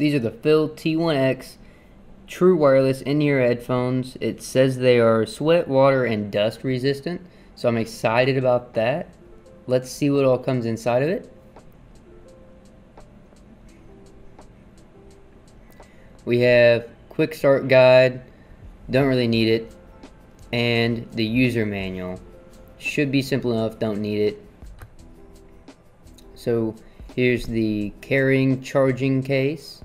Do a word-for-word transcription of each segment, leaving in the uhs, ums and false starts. These are the Fiil T one X True Wireless in-ear headphones. It says they are sweat, water, and dust resistant, so I'm excited about that. Let's see what all comes inside of it. We have quick start guide, don't really need it, and the user manual. Should be simple enough, don't need it. So here's the carrying charging case.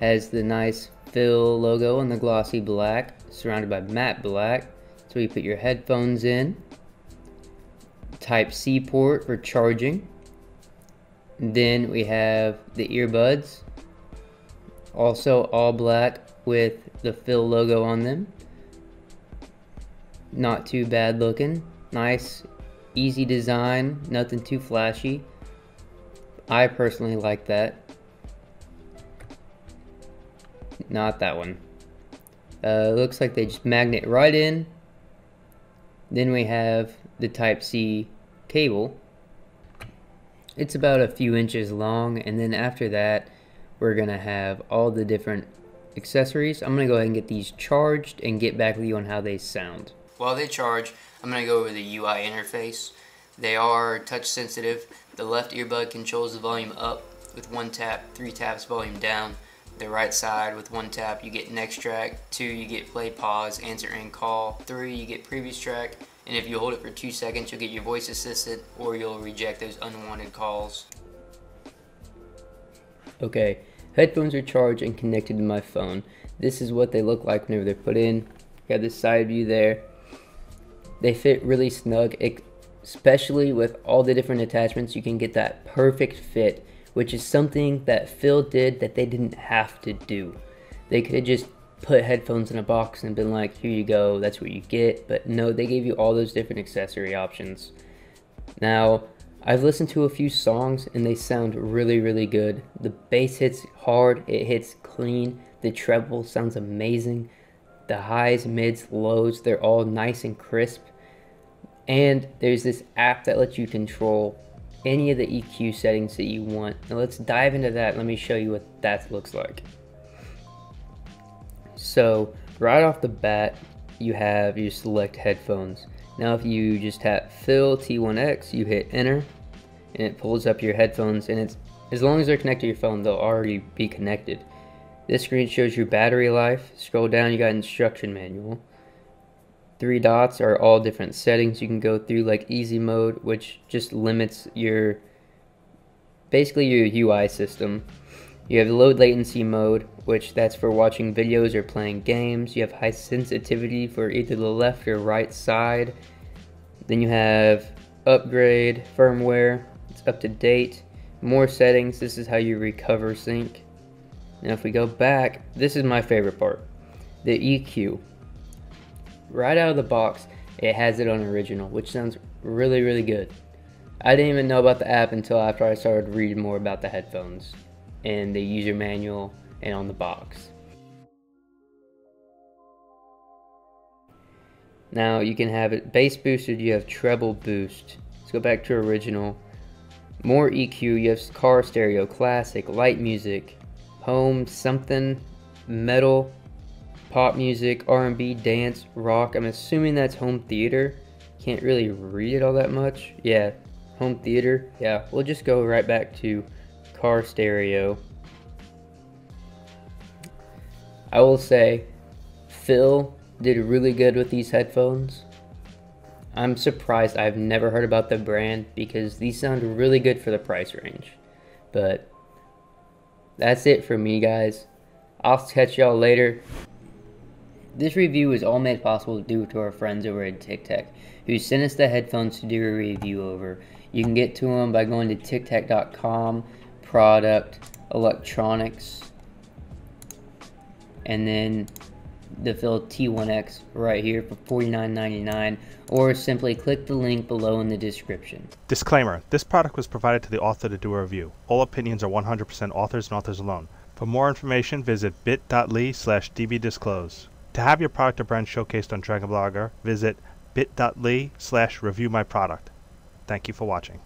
Has the nice Fiil logo on the glossy black, surrounded by matte black. So you put your headphones in. Type C port for charging. Then we have the earbuds, also all black with the Fiil logo on them. Not too bad looking. Nice, easy design, nothing too flashy. I personally like that. Not that one. Uh, looks like they just magnet right in. Then we have the Type C cable. It's about a few inches long, and then after that we're gonna have all the different accessories. I'm gonna go ahead and get these charged and get back with you on how they sound. While they charge, I'm gonna go over the U I interface. They are touch sensitive. The left earbud controls the volume up with one tap, three taps volume down. The right side with one tap you get next track, two you get play, pause, answer and call, three you get previous track, and if you hold it for two seconds you'll get your voice assistant or you'll reject those unwanted calls. Okay, headphones are charged and connected to my phone. This is what they look like whenever they're put in. Got this side view there. They fit really snug, especially with all the different attachments. You can get that perfect fit, which is something that Fiil did that they didn't have to do. They could have just put headphones in a box and been like, here you go, that's what you get, but no, they gave you all those different accessory options. Now, I've listened to a few songs and they sound really, really good. The bass hits hard, it hits clean, the treble sounds amazing, the highs, mids, lows, they're all nice and crisp, and there's this app that lets you control any of the E Q settings that you want. Now let's dive into that. Let me show you what that looks like. So right off the bat, you have your select headphones. Now if you just tap Fiil T one X, you hit enter, and it pulls up your headphones, and it's as long as they're connected to your phone, they'll already be connected. This screen shows your battery life. Scroll down, you got instruction manual. Three dots are all different settings you can go through, like easy mode, which just limits your, basically your U I system. You have low latency mode, which that's for watching videos or playing games. You have high sensitivity for either the left or right side. Then you have upgrade firmware, it's up to date. More settings, this is how you recover sync. Now if we go back, this is my favorite part, the E Q. Right out of the box, it has it on original, which sounds really, really good. I didn't even know about the app until after I started reading more about the headphones and the user manual and on the box. Now you can have it bass boosted, you have treble boost. Let's go back to original. More E Q, you have car stereo, classic, light music, home, something, metal, pop music, R and B, dance, rock. I'm assuming that's home theater. Can't really read it all that much. Yeah, home theater. Yeah, we'll just go right back to car stereo. I will say Fiil did really good with these headphones. I'm surprised I've never heard about the brand because these sound really good for the price range. But that's it for me, guys. I'll catch y'all later. This review was all made possible due to our friends over at Tiktech, who sent us the headphones to do a review over. You can get to them by going to tiktech dot com, product, electronics, and then the Fiil T one X right here for forty-nine ninety-nine, or simply click the link below in the description. Disclaimer: this product was provided to the author to do a review. All opinions are one hundred percent authors and authors alone. For more information, visit bit dot l y slash d b disclose. To have your product or brand showcased on DragonBlogger, visit bit dot l y slash review my product. Thank you for watching.